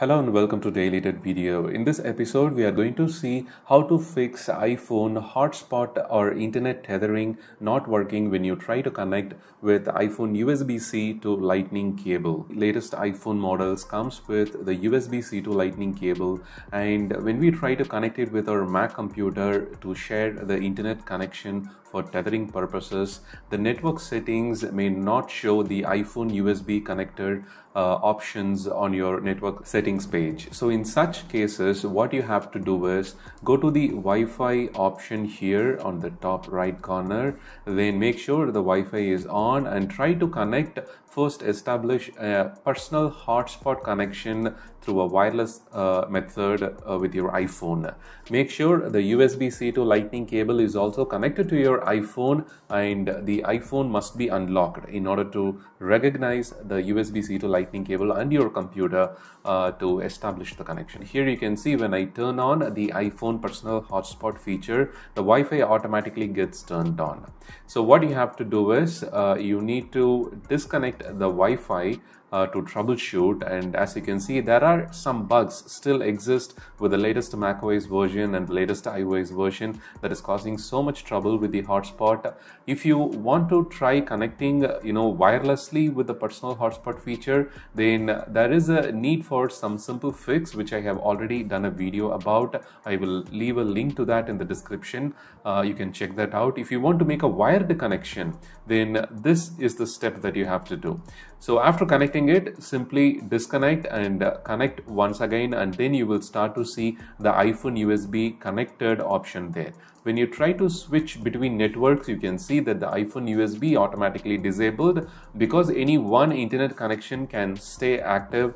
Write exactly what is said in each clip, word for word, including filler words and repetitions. Hello and welcome to Daily Tech video. In this episode, we are going to see how to fix iPhone hotspot or internet tethering not working when you try to connect with iPhone U S B C to Lightning cable. Latest iPhone models comes with the U S B C to Lightning cable, and when we try to connect it with our Mac computer to share the internet connection for tethering purposes, the network settings may not show the iPhone U S B connector uh, options on your network settings page. So in such cases, what you have to do is go to the Wi-Fi option here on the top right corner, then make sure the Wi-Fi is on and try to connect. First, establish a personal hotspot connection through a wireless uh, method uh, with your iPhone. Make sure the U S B C to Lightning cable is also connected to your iPhone, and the iPhone must be unlocked in order to recognize the U S B C to Lightning cable and your computer uh, to establish the connection. Here you can see when I turn on the iPhone personal hotspot feature, the Wi-Fi automatically gets turned on. So what you have to do is uh, you need to disconnect the Wi-Fi Uh, to troubleshoot, and as you can see, there are some bugs still exist with the latest macOS version and the latest iOS version that is causing so much trouble with the hotspot. If you want to try connecting, you know, wirelessly with the personal hotspot feature, then there is a need for some simple fix which I have already done a video about. I will leave a link to that in the description. Uh, you can check that out. If you want to make a wired connection, then this is the step that you have to do. So after connecting it, simply disconnect and uh, connect once again, and then you will start to see the iPhone U S B connected option there. When you try to switch between networks, you can see that the iPhone U S B automatically disabled because any one internet connection can stay active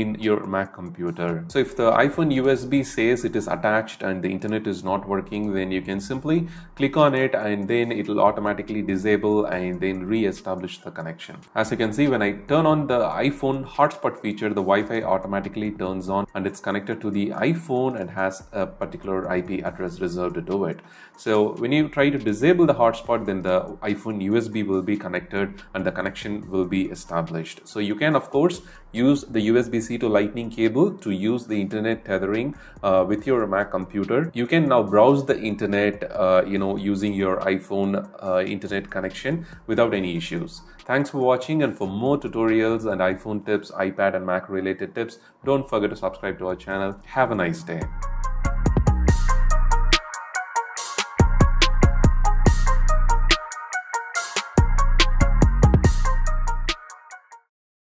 in your Mac computer. So if the iPhone U S B says it is attached and the internet is not working, then you can simply click on it and then it will automatically disable and then re-establish the connection. As you can see, when I turn on the iPhone hotspot feature, the Wi-Fi automatically turns on and it's connected to the iPhone and has a particular I P address reserved to it. So when you try to disable the hotspot, then the iPhone U S B will be connected and the connection will be established. So you can of course use the U S B C to Lightning cable to use the internet tethering uh, with your Mac computer. You can now browse the internet uh, you know using your iPhone uh, internet connection without any issues. Thanks for watching, and for more tutorials and iPhone tips, iPad and Mac related tips, don't forget to subscribe to our channel. Have a nice day.